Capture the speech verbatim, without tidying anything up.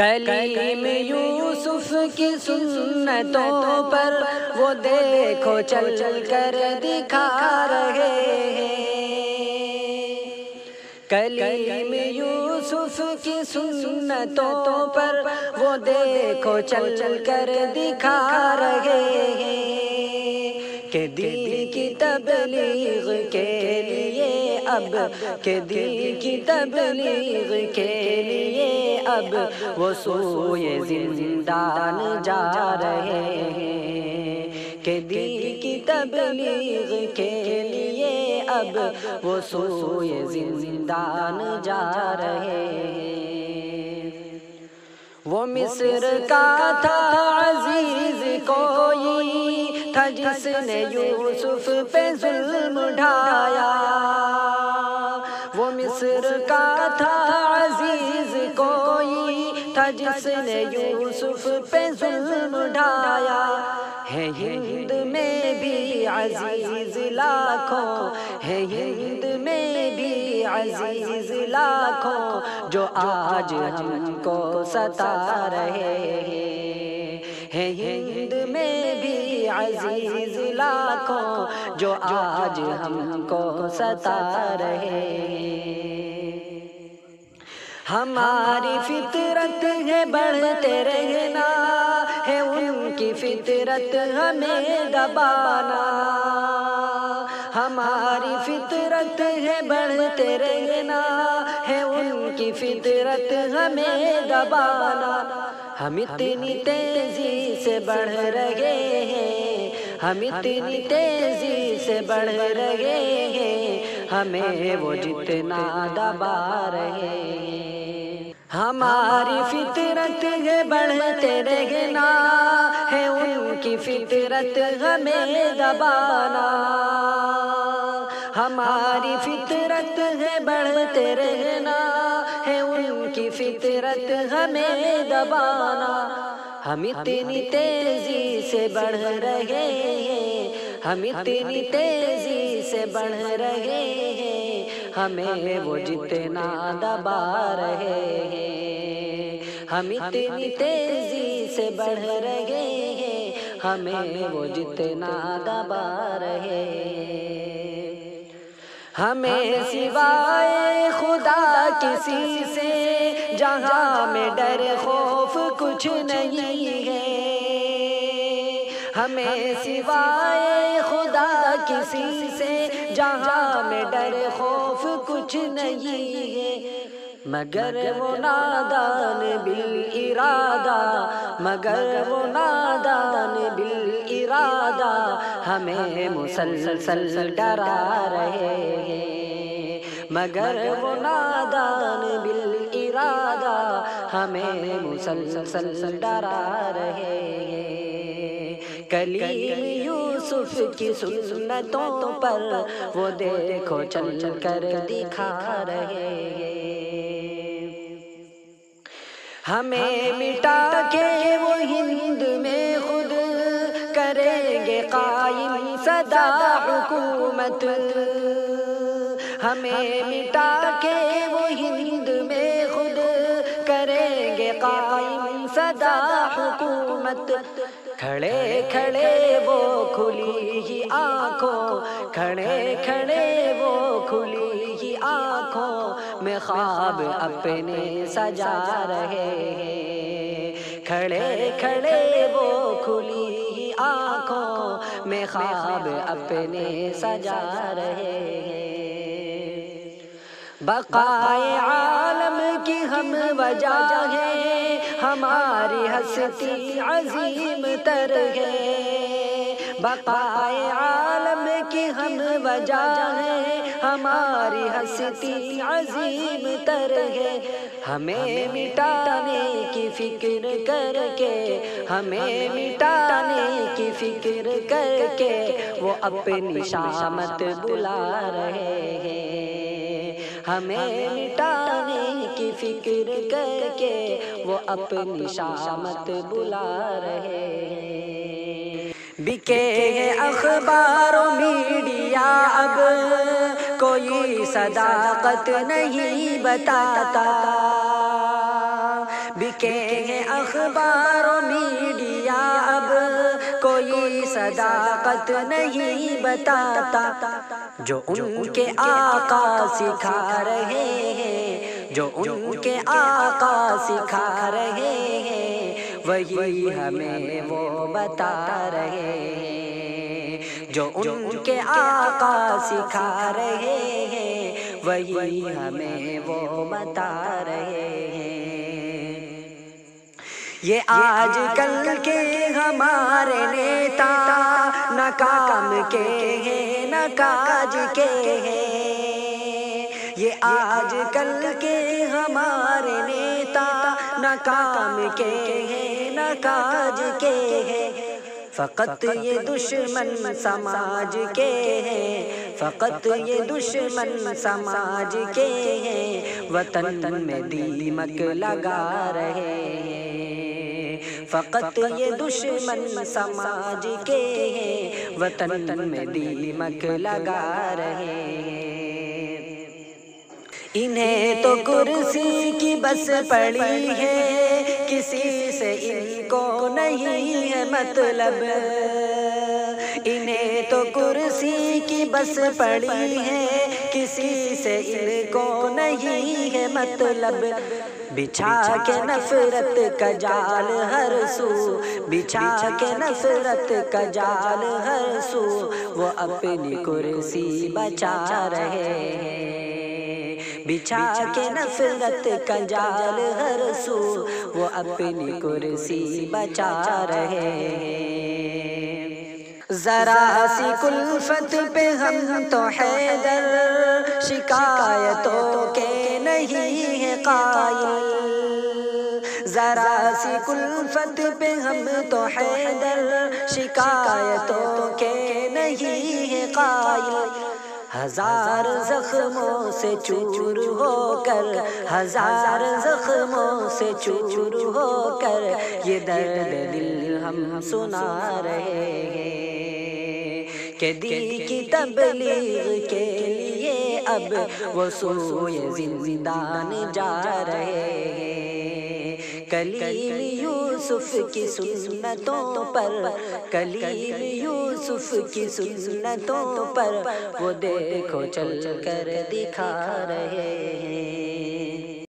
कलीम यूसुफ की सुन्नतों पर वो देखो चल चल कर दिखा रहे हैं। कलीम यूसुफ की सुन्नतों पर वो देखो चल चल कर दिखा रहे हैं कि दीन की तबलीग के लिए अब के दीन की तबलीग के लिए अब वो सोए जिंदान जा रहे हैं। के दीन की तबलीग के लिए अब वो सोए जिंदान जा रहे हैं। वो मिस्र का था अजीज कोई था जिसने यूसुफ पे जुल्म ढाया। वो मिस्र का था अजीज कोई था जिसने यूसुफ पे जुल्म ढाया है। हिंद में भी अजीज लाखों है हिंद में भी अजीज लाखों जो आज हमको सता रहे हैं। हिंद में भी अजीज लाखों जो आज हमको सता रहे। हमारी फितरत है बढ़ते रहना है उनकी फितरत हमें दबाना। हमारी फितरत है बढ़ते रहना है उनकी फितरत हमें दबाना। हम इतनी तेजी से बढ़ रहे हैं हम इतनी तेजी से बढ़ रहे हैं हमें वो जितना दबा रहे हैं। हमारी फितरत है बढ़ते रहना है उनकी फितरत हमें दबाना। हमारी फितरत है बढ़ते रहना है उनकी फितरत हमें दबाना। हम इतनी तेजी से बढ़ रहे हैं हम इतनी तेजी से बढ़ रहे हैं हमें वो जितना दबा रहे हैं। हम इतनी तेजी से बढ़ रहे हैं हमें वो जितना दबा रहे हैं। हमें सिवाय खुदा किसी से जहाँ में डर खौफ कुछ नहीं है। हमें सिवाय खुदा किसी से जहाँ में डर खौफ कुछ नहीं है। मगर वो नादान बिल इरादा मगर वो नादान बिल इरादा हमें मुसलसल डरा रहे हैं। मगर वो नादान बिल इरादा हमें मुसलसल डरा रहे हैं। कलीम यूसुफ की सुन्नतों पर वो देखो चल चल कर दिखा रहे हैं। हमें मिटा के वो हिंद में खुद करेंगे कायम सदा हुकूमत। हमें मिटा के वो हिंद में खुद करेंगे कायम सदा हुकूमत। खड़े खड़े वो खुली ही आँखों खड़े खड़े वो खुली ही आँखों में ख्वाब अपने सजा रहे हैं। खड़े खड़े वो खुली ही आँखों में ख्वाब अपने सजा रहे हैं। बकाए आलम की हम वजह है हमारी हस्ती अजीम तर है। बकाए आलम की हम वजह है हमारी हस्ती अजीम तर है। हमें मिटाने की फिक्र करके हमें मिटाने की फिक्र करके वो अपनी शामत बुला रहे हैं। हमें मिटाने की फिक्र करके वो अपनी शामत बुला रहे हैं। बिके हैं अखबारों मीडिया अब कोई सदाकत नहीं बताता। बिके हैं अखबार मीडिया, अब कोई सदाकत नहीं बताता जो उनके आका सिखा रहे हैं, जो उनके आका सिखा रहे हैं वही हमें वो बता रहे हैं, जो उनके आका सिखा रहे हैं वही हमें वो बता रहे हैं। ये आजकल के हमारे नेता न काम के हैं न काज के हैं, ये आजकल के हमारे नेता न काम के हैं न काज के हैं, फ़कत ये दुश्मन समाज के हैं, फ़कत ये दुश्मन समाज के हैं, वतन में दीमक लगा रहे हैं, फ़कत ये दुश्मन समाज के हैं, वतन में दीमक लगा रहे हैं। इन्हें तो कुर्सी की बस पड़ी है, किसी से इनको नहीं है मतलब, इन्हें तो कुर्सी की बस पड़ी है, किसी से इनको नहीं है मतलब, बिछा के नफरत का जाल हर सू, बिछा के नफरत का जाल हर सू वो अपनी कुर्सी बचा रहे हैं, बिछा के नफरत का जाल हर सू वो अपनी कुर्सी बचा रहे हैं। जरा सी कुल्फत पे हम तो हैदर, शिकायतों के नहीं है कायल, जरा सी कुल्फत पे हम तो हैदर, शिकायतों के नहीं है कायल, हजार जख्मों से चूर होकर, हजार जख्मों से चूर होकर ये दर्द दिल हम सुना रहे हैं, के दी की तबलीग के लिए अब वो सोए जिंदान जा रहे हैं, कलीम यूसुफ की सुन्नतों पर, कलीम यूसुफ की सुन्नतों पर वो देखो चल कर दिखा रहे हैं।